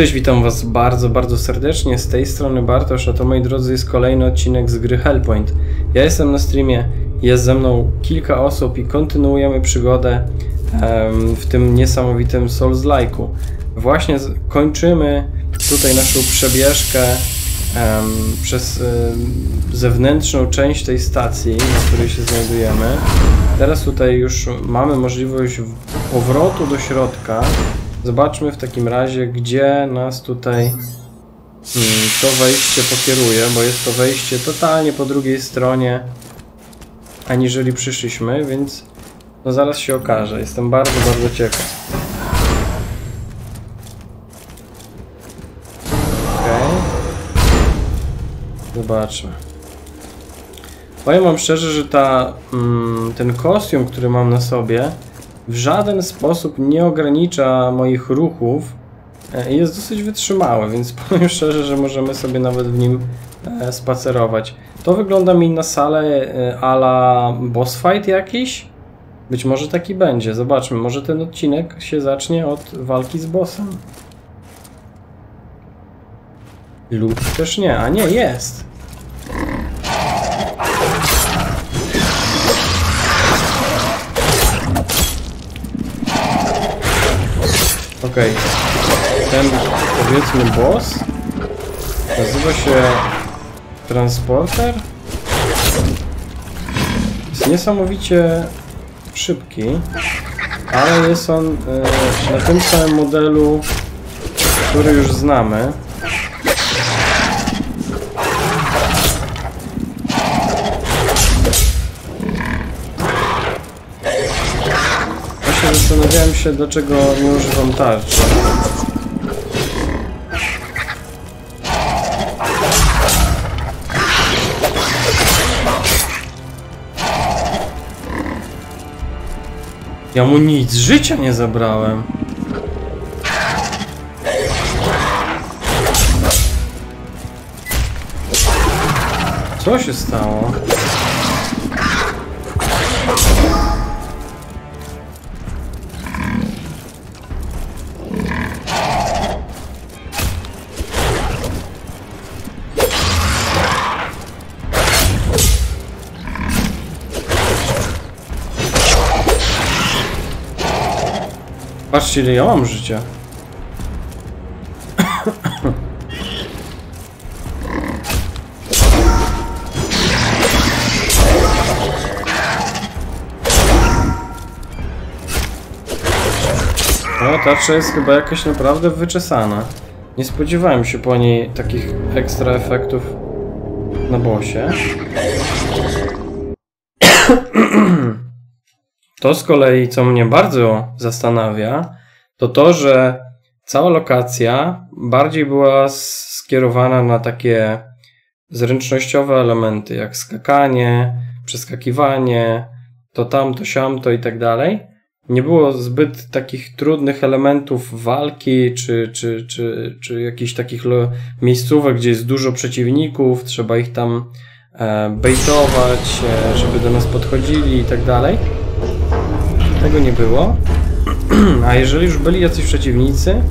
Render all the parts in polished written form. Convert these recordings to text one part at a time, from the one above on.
Cześć, witam was bardzo, bardzo serdecznie, z tej strony Bartosz, a to moi drodzy jest kolejny odcinek z gry Hellpoint. Ja jestem na streamie, jest ze mną kilka osób i kontynuujemy przygodę w tym niesamowitym Souls-like'u. Właśnie kończymy tutaj naszą przebieżkę przez zewnętrzną część tej stacji, na której się znajdujemy. Teraz tutaj już mamy możliwość powrotu do środka. Zobaczmy w takim razie, gdzie nas tutaj to wejście pokieruje, bo jest to wejście totalnie po drugiej stronie, aniżeli przyszliśmy, więc no zaraz się okaże. Jestem bardzo, bardzo ciekaw. Okej. Zobaczmy. Powiem wam szczerze, że ten kostium, który mam na sobie, w żaden sposób nie ogranicza moich ruchów i jest dosyć wytrzymały, więc powiem szczerze, że możemy sobie nawet w nim spacerować. To wygląda mi na salę a la boss fight jakiś? Być może taki będzie, zobaczmy, może ten odcinek się zacznie od walki z bossem. Lub też nie, a nie, jest! Okej, ten powiedzmy boss nazywa się Transporter. Jest niesamowicie szybki, ale jest on na tym samym modelu, który już znamy. Zastanawiałem się, dlaczego nie używam tarczy. Ja mu nic życia nie zabrałem. Co się stało? Patrzcie, ile ja mam życia. No, tarcza jest chyba jakaś naprawdę wyczesana. Nie spodziewałem się po niej takich ekstra efektów na bosie. To z kolei, co mnie bardzo zastanawia, to to, że cała lokacja bardziej była skierowana na takie zręcznościowe elementy, jak skakanie, przeskakiwanie, to tam, to siam, to i tak dalej. Nie było zbyt takich trudnych elementów walki, czy jakichś takich miejscówek, gdzie jest dużo przeciwników, trzeba ich tam bejtować, żeby do nas podchodzili i tak dalej. Tego nie było, a jeżeli już byli jacyś przeciwnicy,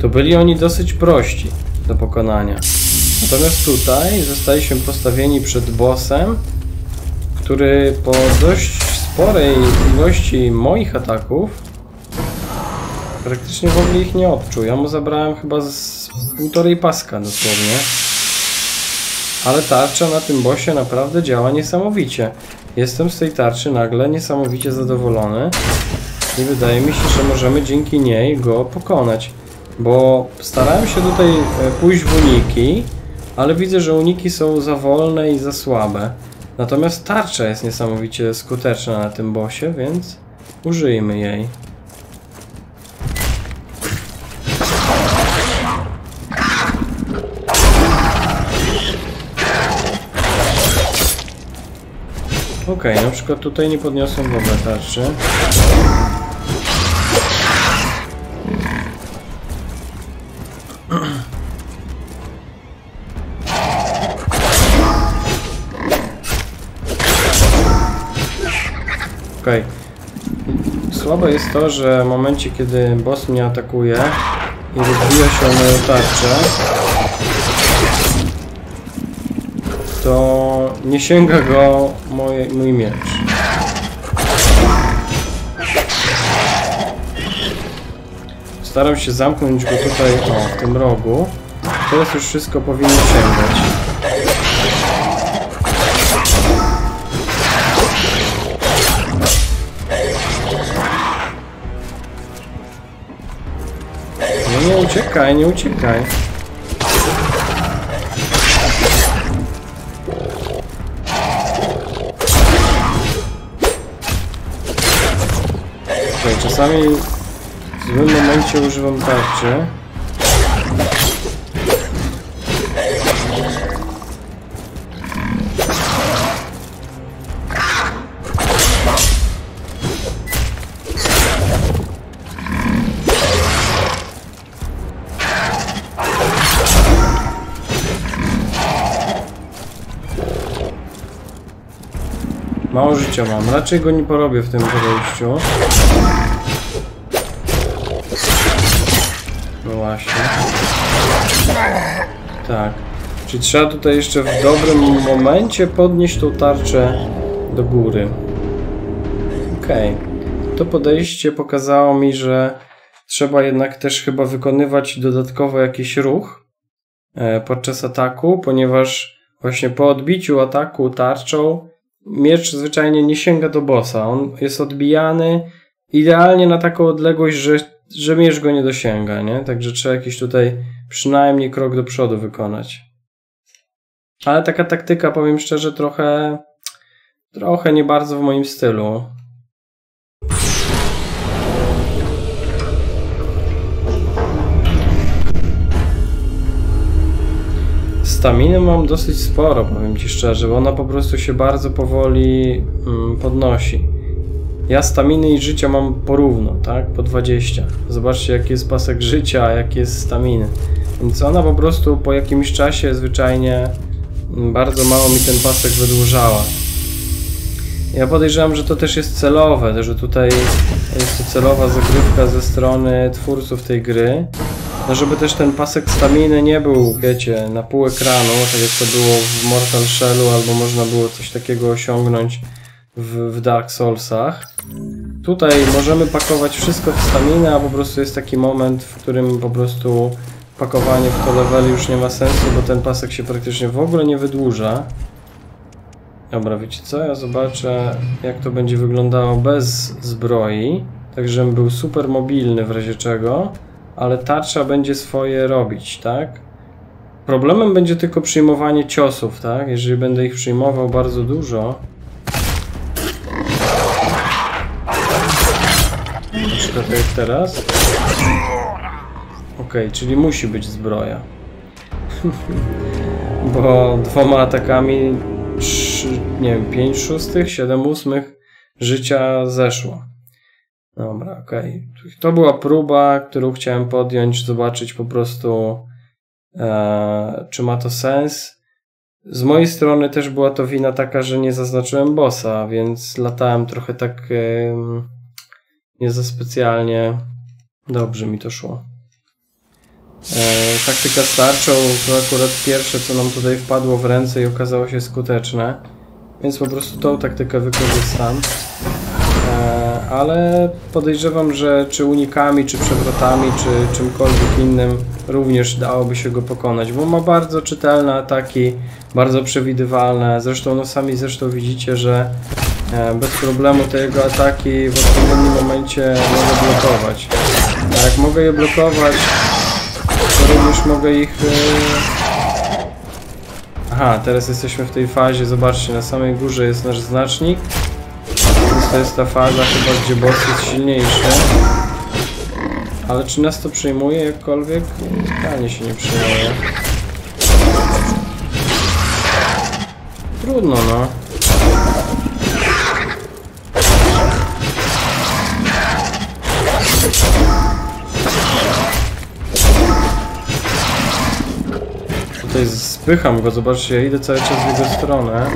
to byli oni dosyć prości do pokonania. Natomiast tutaj zostaliśmy postawieni przed bossem, który po dość sporej ilości moich ataków praktycznie w ogóle ich nie odczuł. Ja mu zabrałem chyba z półtorej paska dosłownie. Ale tarcza na tym bossie naprawdę działa niesamowicie. Jestem z tej tarczy nagle niesamowicie zadowolony i wydaje mi się, że możemy dzięki niej go pokonać, bo starałem się tutaj pójść w uniki, ale widzę, że uniki są za wolne i za słabe. Natomiast tarcza jest niesamowicie skuteczna na tym bossie, więc użyjmy jej. Okej, na przykład tutaj nie podniosłem w ogóle tarczy. Okej. Słabe jest to, że w momencie, kiedy boss mnie atakuje, i rozbiła się o moją tarczę, to nie sięga go mój miecz. Staram się zamknąć go tutaj, o, w tym rogu. Teraz już wszystko powinno sięgać. No nie uciekaj, nie uciekaj. Okay, czasami w złym momencie używam tarczy. Mało życia mam, raczej go nie porobię w tym podejściu. No właśnie. Tak. Czyli trzeba tutaj jeszcze w dobrym momencie podnieść tą tarczę do góry. Okej. Okay. To podejście pokazało mi, że trzeba jednak też chyba wykonywać dodatkowo jakiś ruch podczas ataku, ponieważ właśnie po odbiciu ataku tarczą miecz zwyczajnie nie sięga do bossa. On jest odbijany idealnie na taką odległość, że miecz go nie dosięga, nie? Także trzeba jakiś tutaj przynajmniej krok do przodu wykonać. Ale taka taktyka, powiem szczerze, trochę nie bardzo w moim stylu. Staminy mam dosyć sporo, powiem ci szczerze, bo ona po prostu się bardzo powoli podnosi. Ja staminy i życia mam porówno, tak? Po 20. Zobaczcie, jaki jest pasek życia, a jaki jest staminy. Więc ona po prostu po jakimś czasie zwyczajnie bardzo mało mi ten pasek wydłużała. Ja podejrzewam, że to też jest celowe, że tutaj jest to celowa zagrywka ze strony twórców tej gry. No żeby też ten pasek staminy nie był, wiecie, na pół ekranu, tak jak to było w Mortal Shellu, albo można było coś takiego osiągnąć w Dark Soulsach. Tutaj możemy pakować wszystko w staminę, a po prostu jest taki moment, w którym po prostu pakowanie w to levely już nie ma sensu, bo ten pasek się praktycznie w ogóle nie wydłuża. Dobra, wiecie co? Ja zobaczę, jak to będzie wyglądało bez zbroi, tak żebym był super mobilny w razie czego. Ale tarcza będzie swoje robić, tak? Problemem będzie tylko przyjmowanie ciosów, tak? Jeżeli będę ich przyjmował bardzo dużo... Tak jak teraz? Okej, czyli musi być zbroja. Bo dwoma atakami 3, nie wiem, 5 szóstych, 7 ósmych życia zeszło. Dobra, okej. Okay. To była próba, którą chciałem podjąć, zobaczyć po prostu, czy ma to sens. Z mojej strony też była to wina taka, że nie zaznaczyłem bossa, więc latałem trochę tak nie za specjalnie dobrze mi to szło. Taktyka z tarczą to akurat pierwsze, co nam tutaj wpadło w ręce i okazało się skuteczne, więc po prostu tą taktykę wykorzystam. Ale podejrzewam, że czy unikami, czy przewrotami, czy czymkolwiek innym również dałoby się go pokonać, bo ma bardzo czytelne ataki, bardzo przewidywalne. Zresztą no sami widzicie, że bez problemu te jego ataki w odpowiednim momencie mogę blokować. A jak mogę je blokować, to również mogę ich... Aha, teraz jesteśmy w tej fazie, zobaczcie, na samej górze jest nasz znacznik. To jest ta faza chyba, gdzie boss jest silniejszy. Ale czy nas to przyjmuje jakkolwiek? Totalnie się nie przyjmuje. Trudno, no. Tutaj spycham go, zobaczcie, ja idę cały czas w jego stronę.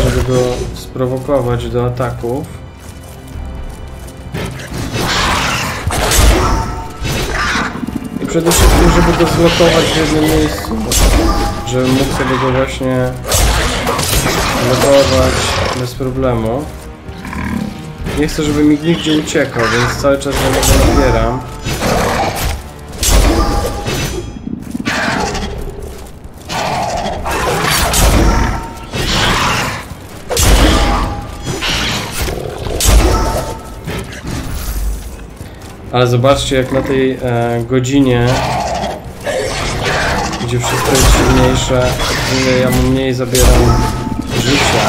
Tak, żeby go sprowokować do ataków. przede wszystkim, żeby go zlokować w jednym miejscu, żeby mógł sobie go właśnie lokować bez problemu. Nie chcę, żeby mi nigdzie uciekał, więc cały czas na niego nabieram. Ale zobaczcie, jak na tej godzinie, gdzie wszystko jest silniejsze, ja mu mniej zabieram życia.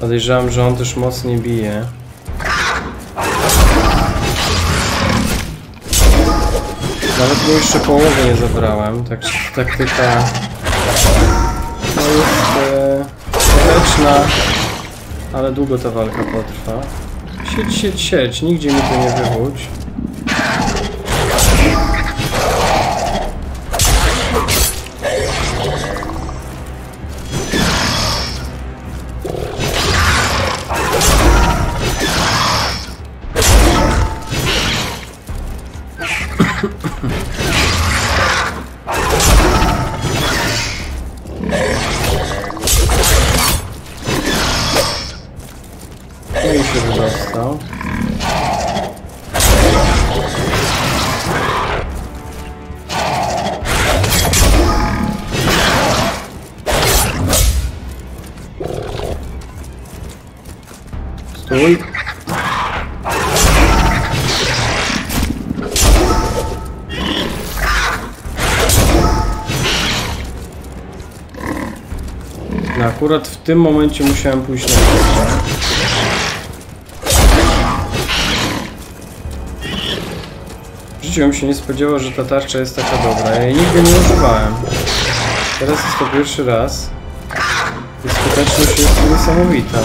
Podejrzewam, że on też mocniej bije. Nawet mu jeszcze połowę nie zabrałem. Tak, taktyka to jest skuteczna, ale długo ta walka potrwa. Siedź, siedź, siedź, nigdzie mi to nie wychodzi. Stój. No akurat w tym momencie musiałem pójść na górę. Bym się nie spodziewał, że ta tarcza jest taka dobra. Ja jej nigdy nie używałem. Teraz jest to pierwszy raz. I skuteczność jest niesamowita.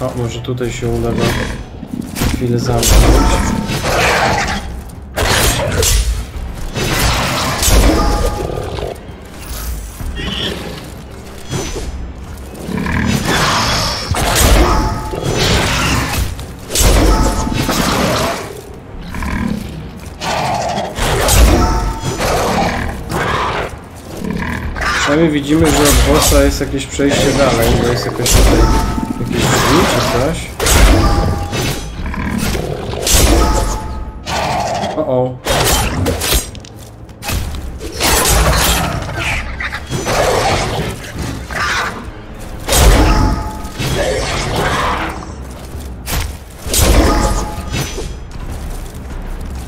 O, może tutaj się uda go chwilę zamknąć. Widzimy, że od bossa jest jakieś przejście dalej, bo jest jakoś tutaj jakieś drzwi czy coś. O-o.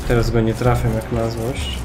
Teraz go nie trafię jak na złość.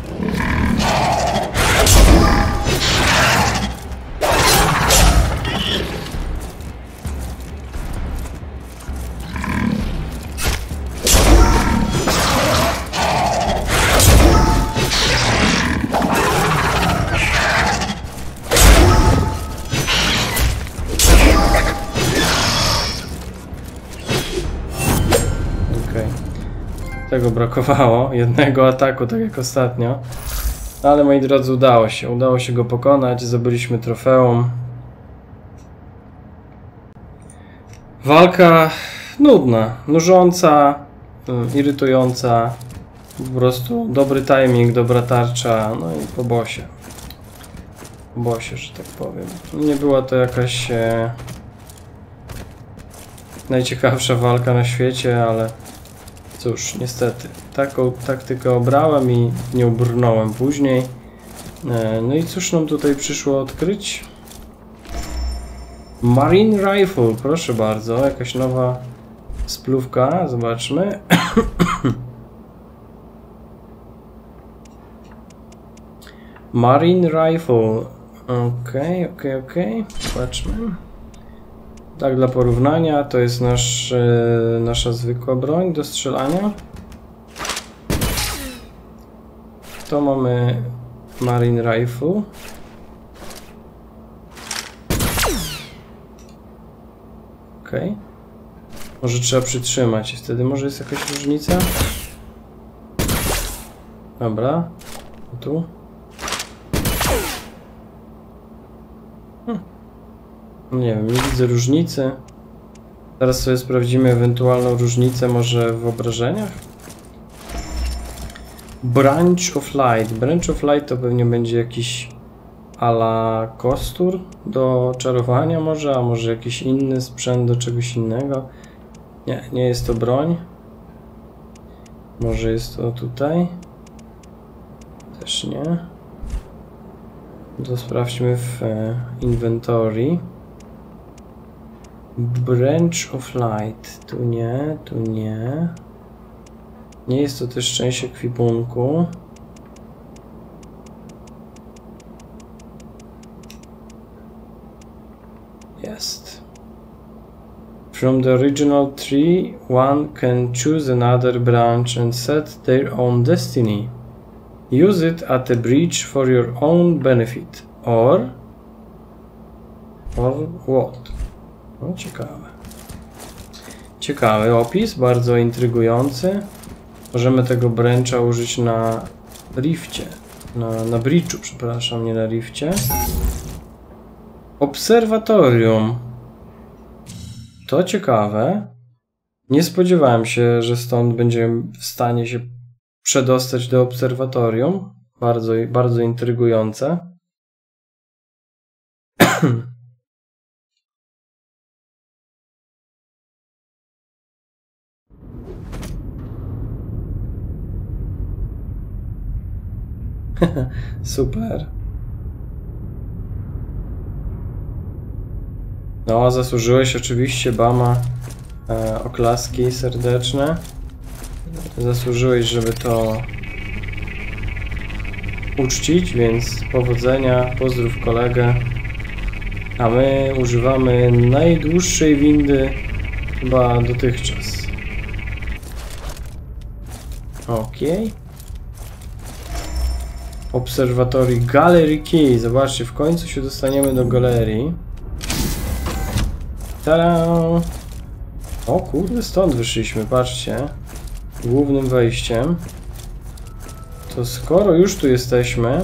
Tego brakowało, jednego ataku, tak jak ostatnio. Ale moi drodzy, udało się go pokonać, zdobyliśmy trofeum. Walka nudna, nużąca, irytująca, po prostu dobry timing, dobra tarcza, no i po bosie. Po bosie, że tak powiem. Nie była to jakaś najciekawsza walka na świecie, ale cóż, niestety, taką taktykę obrałem i nie ubrnąłem później. No i cóż nam tutaj przyszło odkryć? Marine Rifle, proszę bardzo, jakaś nowa splówka, zobaczmy. Marine Rifle, okej, zobaczmy. Tak dla porównania, to jest nasza zwykła broń do strzelania. To mamy Marine Rifle. Okej. Może trzeba przytrzymać i wtedy może jest jakaś różnica? Dobra. Tu. Nie wiem, nie widzę różnicy. Teraz sobie sprawdzimy ewentualną różnicę może w obrażeniach. Branch of Light. Branch of Light to pewnie będzie jakiś a la kostur do czarowania może, a może jakiś inny sprzęt do czegoś innego. Nie, nie jest to broń. Może jest to tutaj. Też nie. To sprawdźmy w inventory. Branch of Light. Tu nie, tu nie. Nie jest to też część ekwipunku. Jest. From the original tree, one can choose another branch and set their own destiny. Use it at a bridge for your own benefit. Or what? No, ciekawe. Ciekawy opis, bardzo intrygujący. Możemy tego brancha użyć na rifcie. Na bridge'u, przepraszam, nie na rifcie. Obserwatorium. To ciekawe. Nie spodziewałem się, że stąd będziemy w stanie się przedostać do obserwatorium. Bardzo, bardzo intrygujące. Super. No, zasłużyłeś oczywiście, Bama, oklaski serdeczne. Zasłużyłeś, żeby to uczcić, więc powodzenia, pozdrów kolegę. A my używamy najdłuższej windy chyba dotychczas. Okej. Obserwatorii Gallery Key. Zobaczcie, w końcu się dostaniemy do galerii. Tada! O kurde, stąd wyszliśmy, patrzcie. Głównym wejściem. To skoro już tu jesteśmy,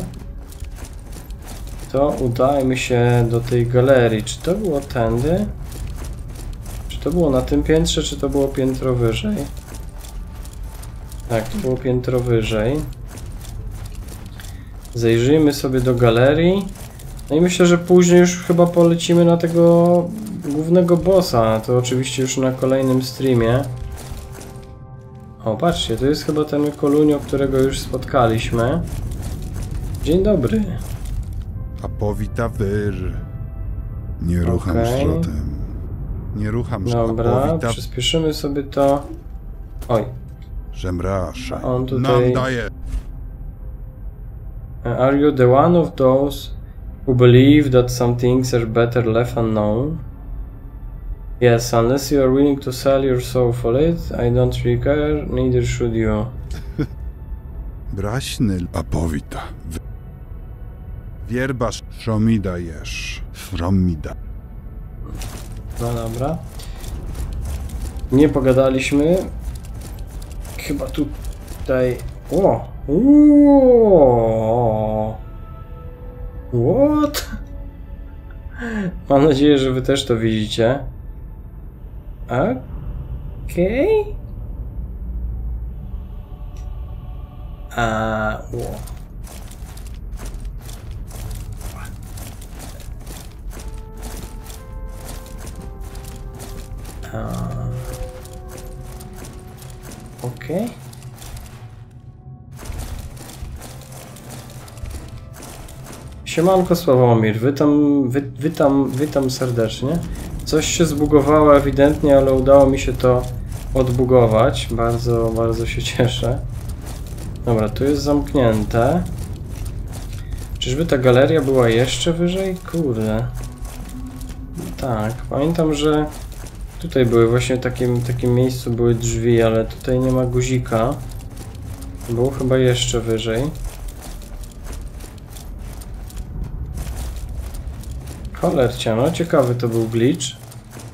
to udajmy się do tej galerii. Czy to było tędy? Czy to było na tym piętrze, czy to było piętro wyżej? Tak, to było piętro wyżej. Zajrzyjmy sobie do galerii. No i myślę, że później już chyba polecimy na tego głównego bossa. To oczywiście już na kolejnym streamie. O, patrzcie, to jest chyba ten Kolunio, którego już spotkaliśmy. Dzień dobry. A powita wyr. Nie rucham szrotem. Nie rucham szrotem. Dobra, przyspieszymy sobie to. Oj. Żemrasza. On tutaj... nam daje. Are you the one of those who believe that some things are better left unknown? Yes, unless you are willing to sell your soul for it, I don't really care, neither should you. Braśny apowita. Wierbasz, szomida jesz. Szomida. No dobra. Nie pogadaliśmy. Chyba tutaj... O! Oooo. What? Mam nadzieję, że wy też to widzicie. Okej. Okay. Wow. Okej. Okay. Siemanko Sławomir, witam serdecznie. Coś się zbugowało ewidentnie, ale udało mi się to odbugować. Bardzo, bardzo się cieszę. Dobra, tu jest zamknięte. Czyżby ta galeria była jeszcze wyżej? Kurde. Tak, pamiętam, że tutaj były właśnie w takim miejscu były drzwi, ale tutaj nie ma guzika. Było chyba jeszcze wyżej. Cholercia, no ciekawy to był glitch.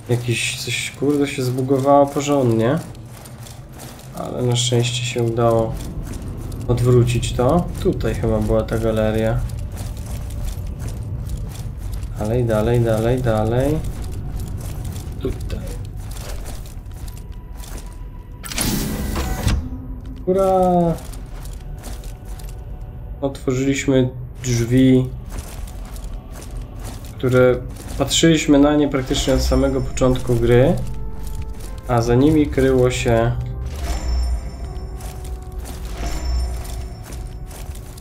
Jakiś coś kurde się zbugowało porządnie. Ale na szczęście się udało odwrócić to. Tutaj chyba była ta galeria. Dalej, dalej, dalej, dalej. Tutaj. Ura! Otworzyliśmy drzwi, które patrzyliśmy na nie praktycznie od samego początku gry, a za nimi kryło się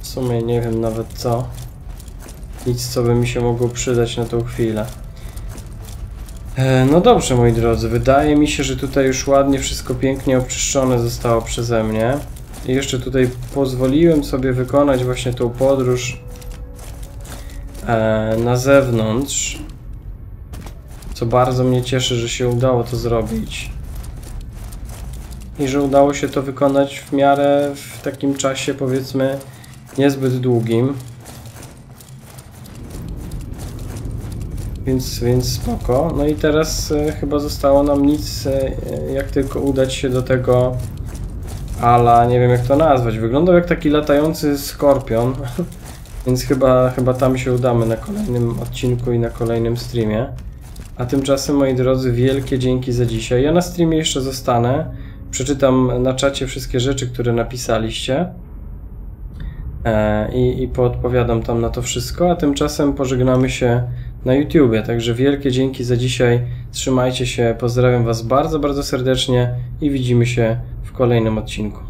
w sumie nie wiem nawet co, nic co by mi się mogło przydać na tą chwilę. No dobrze moi drodzy, wydaje mi się, że tutaj już ładnie wszystko pięknie obczyszczone zostało przeze mnie. I jeszcze tutaj pozwoliłem sobie wykonać właśnie tą podróż na zewnątrz, co bardzo mnie cieszy, że się udało to zrobić i że udało się to wykonać w miarę w takim czasie, powiedzmy, niezbyt długim, więc spoko. No i teraz chyba zostało nam nic, jak tylko udać się do tego, ale nie wiem jak to nazwać, wyglądał jak taki latający skorpion, więc chyba tam się udamy na kolejnym odcinku i na kolejnym streamie. A tymczasem moi drodzy, wielkie dzięki za dzisiaj. Ja na streamie jeszcze zostanę, przeczytam na czacie wszystkie rzeczy, które napisaliście i poodpowiadam tam na to wszystko, a tymczasem pożegnamy się na YouTubie. Także wielkie dzięki za dzisiaj, trzymajcie się, pozdrawiam was bardzo, bardzo serdecznie i widzimy się w kolejnym odcinku.